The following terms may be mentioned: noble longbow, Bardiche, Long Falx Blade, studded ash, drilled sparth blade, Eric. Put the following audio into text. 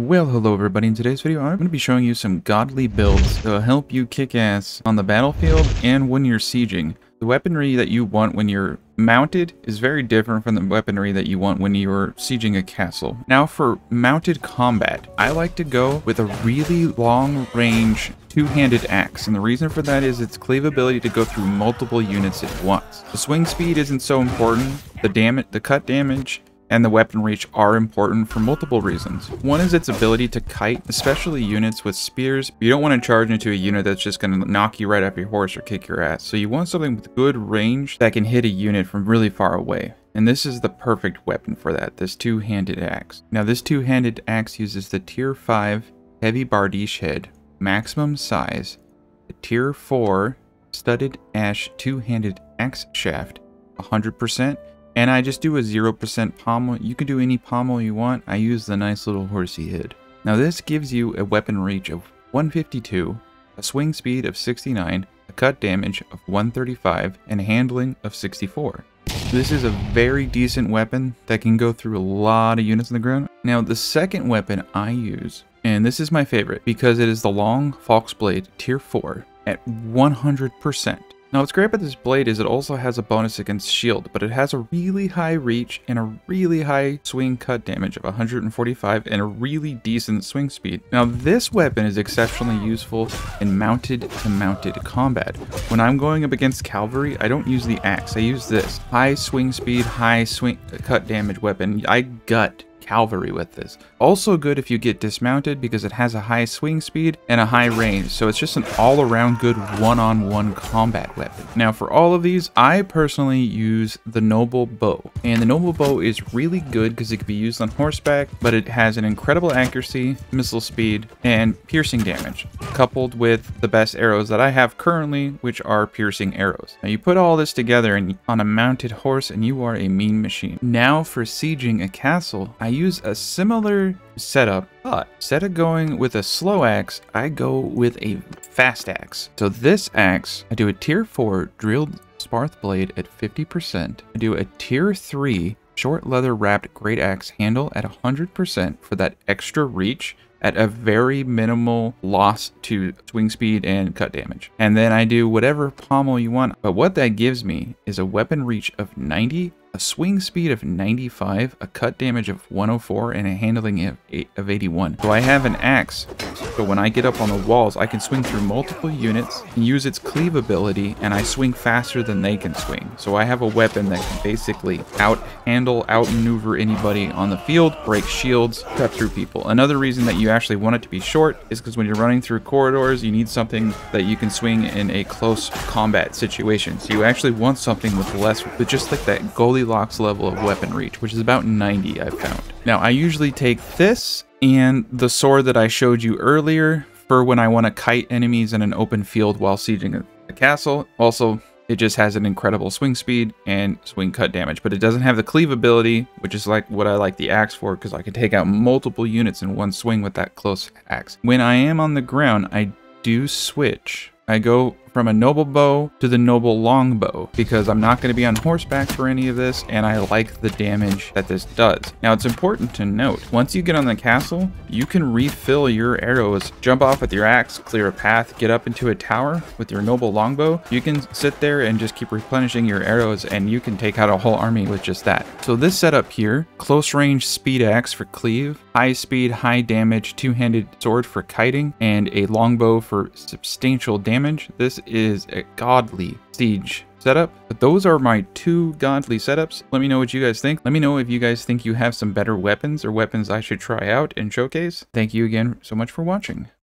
Well, hello everybody. In today's video, I'm going to be showing you some godly builds to help you kick ass on the battlefield and when you're sieging. The weaponry that you want when you're mounted is very different from the weaponry that you want when you're sieging a castle. Now for mounted combat, I like to go with a really long range two-handed axe, and the reason for that is its cleavability to go through multiple units at once. The swing speed isn't so important, the cut damage, and the weapon reach are important for multiple reasons. One is its ability to kite, especially units with spears. You don't want to charge into a unit that's just going to knock you right off your horse or kick your ass. So you want something with good range that can hit a unit from really far away. And this is the perfect weapon for that, this two-handed axe. Now this two-handed axe uses the tier 5 heavy Bardiche head, maximum size, the tier 4 studded ash two-handed axe shaft, 100%. And I just do a 0% pommel. You can do any pommel you want. I use the nice little horsey head. Now this gives you a weapon reach of 152, a swing speed of 69, a cut damage of 135, and handling of 64. This is a very decent weapon that can go through a lot of units on the ground. Now the second weapon I use, and this is my favorite because it is the Long Falx Blade tier 4 at 100%. Now what's great about this blade is it also has a bonus against shield, but it has a really high reach and a really high swing cut damage of 145 and a really decent swing speed. Now this weapon is exceptionally useful in mounted to mounted combat. When I'm going up against cavalry, I don't use the axe, I use this. High swing speed, high swing cut damage weapon, I gut cavalry with this. Also good if you get dismounted because it has a high swing speed and a high range, so it's just an all-around good one-on-one combat weapon. Now for all of these, I personally use the noble bow, and the noble bow is really good because it can be used on horseback, but it has an incredible accuracy, missile speed, and piercing damage, coupled with the best arrows that I have currently, which are piercing arrows. Now you put all this together and on a mounted horse and you are a mean machine. Now for sieging a castle, I use a similar setup, but instead of going with a slow axe, I go with a fast axe. So this axe, I do a tier 4 drilled sparth blade at 50%. I do a tier 3 short leather wrapped great axe handle at 100% for that extra reach at a very minimal loss to swing speed and cut damage. And then I do whatever pommel you want. But what that gives me is a weapon reach of 90, a swing speed of 95, a cut damage of 104, and a handling of 81. So I have an axe, but when I get up on the walls, I can swing through multiple units and use its cleavability, and I swing faster than they can swing. So I have a weapon that can basically out-handle, out-maneuver anybody on the field, break shields, cut through people. Another reason that you actually want it to be short is because when you're running through corridors, you need something that you can swing in a close combat situation. So you actually want something with less, with just like that goalie locks level of weapon reach, which is about 90, I've found. Now I usually take this and the sword that I showed you earlier for when I want to kite enemies in an open field while sieging a castle. Also, it just has an incredible swing speed and swing cut damage, but it doesn't have the cleavability, which is like what I like the axe for, because I can take out multiple units in one swing with that close axe. When I am on the ground, I do switch. I go from a noble bow to the noble longbow because I'm not going to be on horseback for any of this, and I like the damage that this does. Now it's important to note, once you get on the castle, you can refill your arrows, jump off with your axe, clear a path, get up into a tower with your noble longbow. You can sit there and just keep replenishing your arrows and you can take out a whole army with just that. So this setup here, close range speed axe for cleave, high speed, high damage, two-handed sword for kiting, and a longbow for substantial damage. This is a godly siege setup. But those are my two godly setups. Let me know what you guys think. Let me know if you guys think you have some better weapons or weapons I should try out and showcase. Thank you again so much for watching.